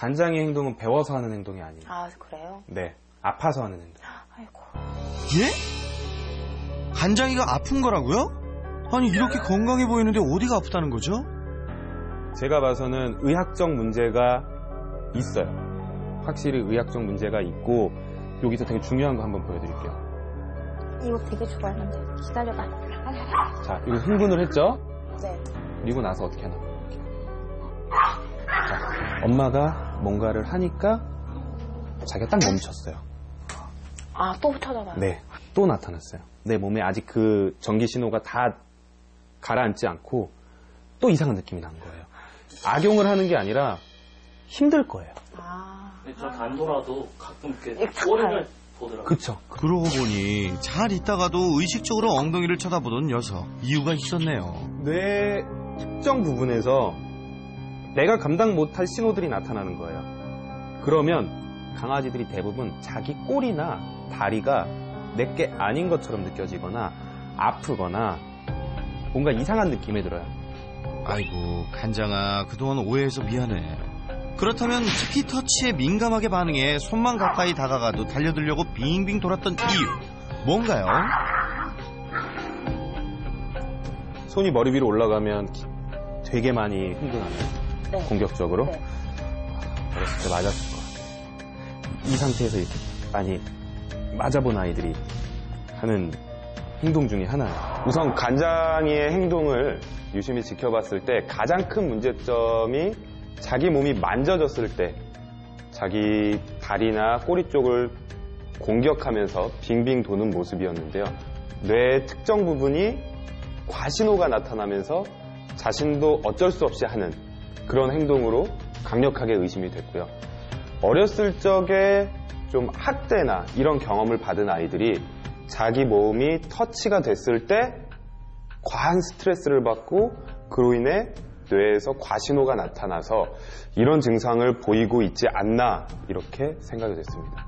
간장의 행동은 배워서 하는 행동이 아니에요. 아, 그래요? 네. 아파서 하는 행동. 아이고. 예? 간장이가 아픈 거라고요? 아니, 이렇게 건강해 보이는데 어디가 아프다는 거죠? 제가 봐서는 의학적 문제가 있어요. 확실히 의학적 문제가 있고, 여기서 되게 중요한 거 한번 보여드릴게요. 이거 되게 좋아하는데. 기다려봐. 자, 이거 흥분을 했죠? 네. 그리고 나서 어떻게 하나? 자, 엄마가 뭔가를 하니까 자기가 딱 멈췄어요. 아, 또 쳐다봐요? 네. 또 나타났어요. 내 몸에 아직 그 전기 신호가 다 가라앉지 않고 또 이상한 느낌이 난 거예요. 악용을 하는 게 아니라 힘들 거예요. 아. 저 단도라도 가끔 이렇게 꼬리를 보더라고요. 그쵸. 그러고 보니 잘 있다가도 의식적으로 엉덩이를 쳐다보던 녀석. 이유가 있었네요. 뇌의 특정 부분에서 내가 감당 못할 신호들이 나타나는 거예요. 그러면 강아지들이 대부분 자기 꼬리나 다리가 내게 아닌 것처럼 느껴지거나 아프거나 뭔가 이상한 느낌이 들어요. 아이고, 간장아, 그동안 오해해서 미안해. 그렇다면 특히 터치에 민감하게 반응해 손만 가까이 다가가도 달려들려고 빙빙 돌았던 이유, 뭔가요? 손이 머리 위로 올라가면 되게 많이 흥분하네요. 네. 공격적으로. 네. 어렸을 때 맞았을 것 같아요. 이 상태에서 이렇게 많이 맞아본 아이들이 하는 행동 중에 하나예요. 우선 간장이의 행동을 유심히 지켜봤을 때 가장 큰 문제점이 자기 몸이 만져졌을 때 자기 다리나 꼬리 쪽을 공격하면서 빙빙 도는 모습이었는데요. 뇌의 특정 부분이 과신호가 나타나면서 자신도 어쩔 수 없이 하는 그런 행동으로 강력하게 의심이 됐고요. 어렸을 적에 좀 학대나 이런 경험을 받은 아이들이 자기 몸이 터치가 됐을 때 과한 스트레스를 받고 그로 인해 뇌에서 과신호가 나타나서 이런 증상을 보이고 있지 않나 이렇게 생각이 됐습니다.